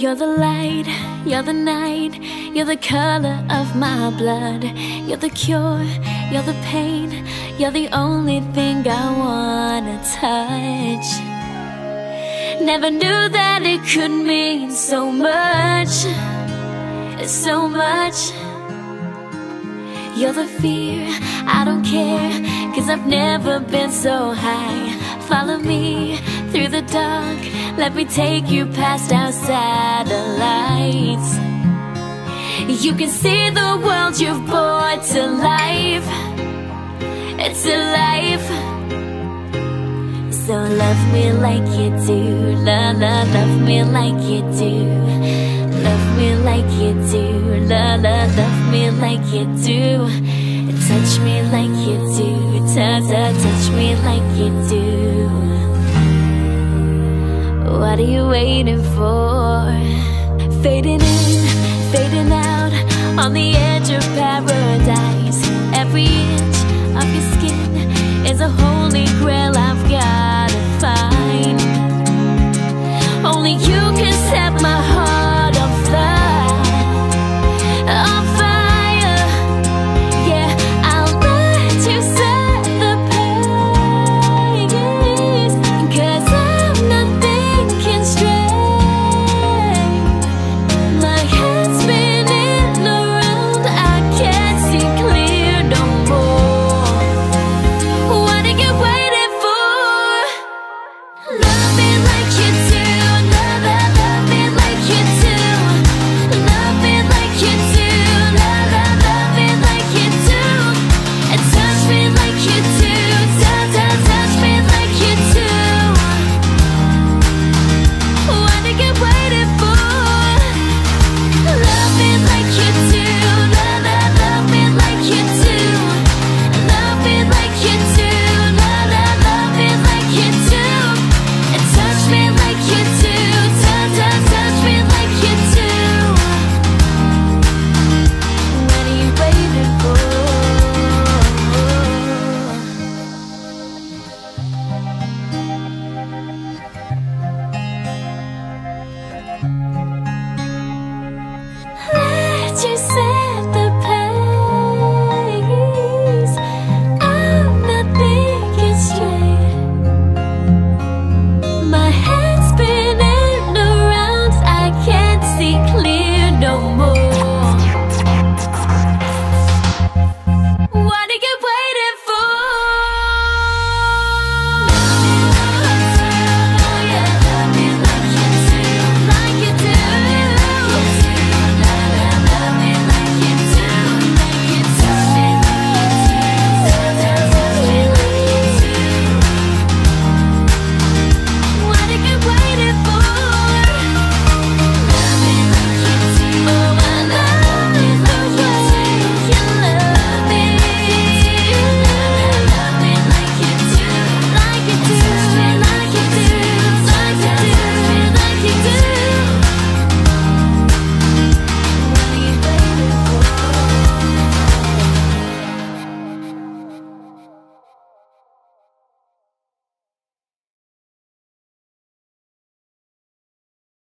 You're the light, you're the night, you're the color of my blood. You're the cure, you're the pain, you're the only thing I wanna touch. Never knew that it could mean so much, so much. You're the fear, I don't care, 'cause I've never been so high. Follow me through the dark, let me take you past our satellites. You can see the world you've brought to life, it's a life. So love me like you do, la la, love me like you do. Love me like you do, la la, love me like you do. Touch me like you do, ta-ta, touch me like you do. What are you waiting for? Fading in, fading out, on the edge of paradise. Every inch of your skin is a holy grail.